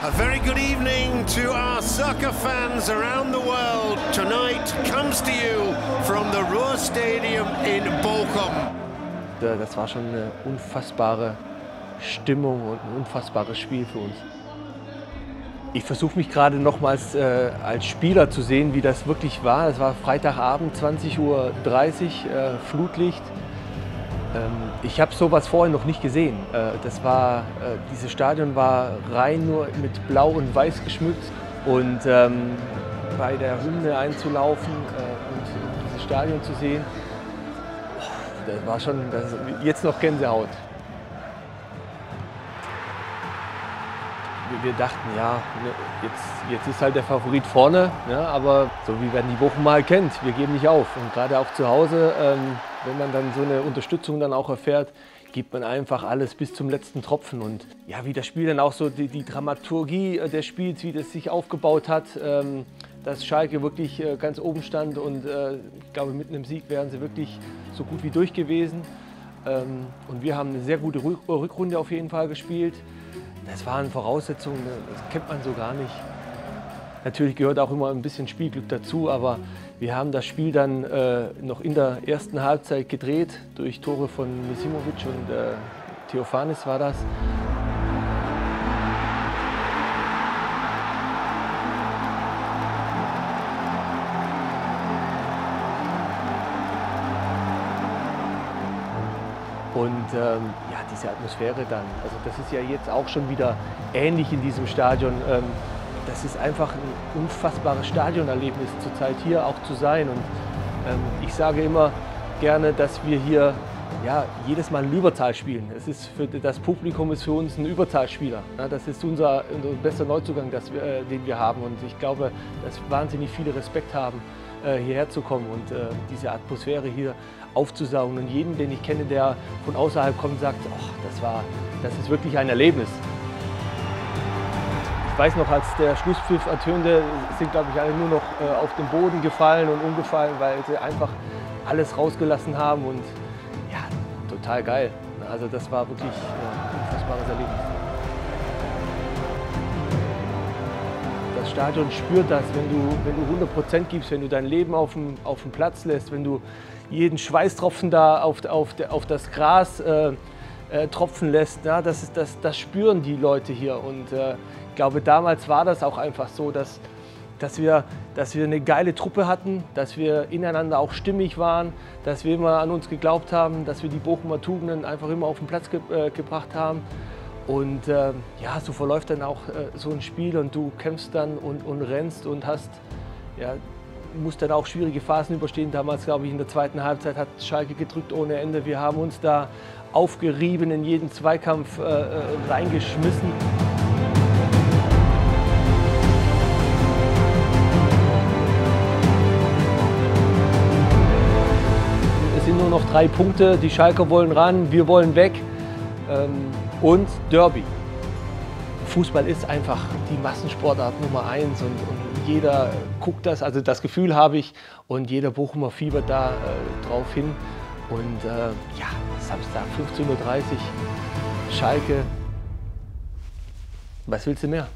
A very good evening to our soccer fans around the world. Tonight comes to you from the Ruhr Stadium in Bochum. Das war schon eine unfassbare Stimmung und ein unfassbares Spiel für uns. Ich versuche mich gerade nochmals als Spieler zu sehen, wie das wirklich war. Es war Freitagabend, 20.30 Uhr, Flutlicht. Ich habe sowas vorher noch nicht gesehen. Dieses Stadion war rein nur mit Blau und Weiß geschmückt. Und bei der Hymne einzulaufen und dieses Stadion zu sehen, das war schon jetzt noch Gänsehaut. Wir dachten, ja, jetzt ist halt der Favorit vorne, ja, aber so wie man die Bochumer halt kennt, wir geben nicht auf. Und gerade auch zu Hause, wenn man dann so eine Unterstützung dann auch erfährt, gibt man einfach alles bis zum letzten Tropfen. Und ja, wie das Spiel dann auch so, die Dramaturgie des Spiels, wie das sich aufgebaut hat, dass Schalke wirklich ganz oben stand und ich glaube, mit einem Sieg wären sie wirklich so gut wie durch gewesen. Und wir haben eine sehr gute Rückrunde auf jeden Fall gespielt. Das waren Voraussetzungen, das kennt man so gar nicht. Natürlich gehört auch immer ein bisschen Spielglück dazu, aber wir haben das Spiel dann noch in der ersten Halbzeit gedreht, durch Tore von Mijović und Theofanis war das. Und ja, diese Atmosphäre dann, also das ist ja jetzt auch schon wieder ähnlich in diesem Stadion. Das ist einfach ein unfassbares Stadionerlebnis zurzeit hier auch zu sein. Und ich sage immer gerne, dass wir hier ja, jedes Mal ein Überzahl spielen. Das Publikum ist für uns ein Überzahlspieler. Ja, das ist unser bester Neuzugang, den wir haben. Und ich glaube, dass wahnsinnig viele Respekt haben, hierher zu kommen und diese Atmosphäre hier aufzusaugen. Und jeden, den ich kenne, der von außerhalb kommt, sagt, ach, das ist wirklich ein Erlebnis. Ich weiß noch, als der Schlusspfiff ertönte, sind, glaube ich, alle nur noch auf den Boden gefallen und umgefallen, weil sie einfach alles rausgelassen haben. Und ja, total geil. Also das war wirklich ein unfassbares Erlebnis. Das Stadion spürt das, wenn du 100% gibst, wenn du dein Leben auf den Platz lässt, wenn du jeden Schweißtropfen da auf das Gras tropfen lässt, na, das spüren die Leute hier. Und ich glaube, damals war das auch einfach so, dass wir eine geile Truppe hatten, dass wir ineinander auch stimmig waren, dass wir immer an uns geglaubt haben, dass wir die Bochumer Tugenden einfach immer auf den Platz gebracht haben. Und ja, so verläuft dann auch so ein Spiel und du kämpfst dann und rennst und ja, musst dann auch schwierige Phasen überstehen. Damals, glaube ich, in der zweiten Halbzeit hat Schalke gedrückt ohne Ende. Wir haben uns da aufgerieben, in jeden Zweikampf reingeschmissen. Es sind nur noch 3 Punkte, die Schalker wollen ran, wir wollen weg. Und Derby. Fußball ist einfach die Massensportart Nummer 1 und jeder guckt das, also das Gefühl habe ich und jeder Bochumer fiebert da drauf hin. Und ja, Samstag 15.30 Uhr, Schalke, was willst du mehr?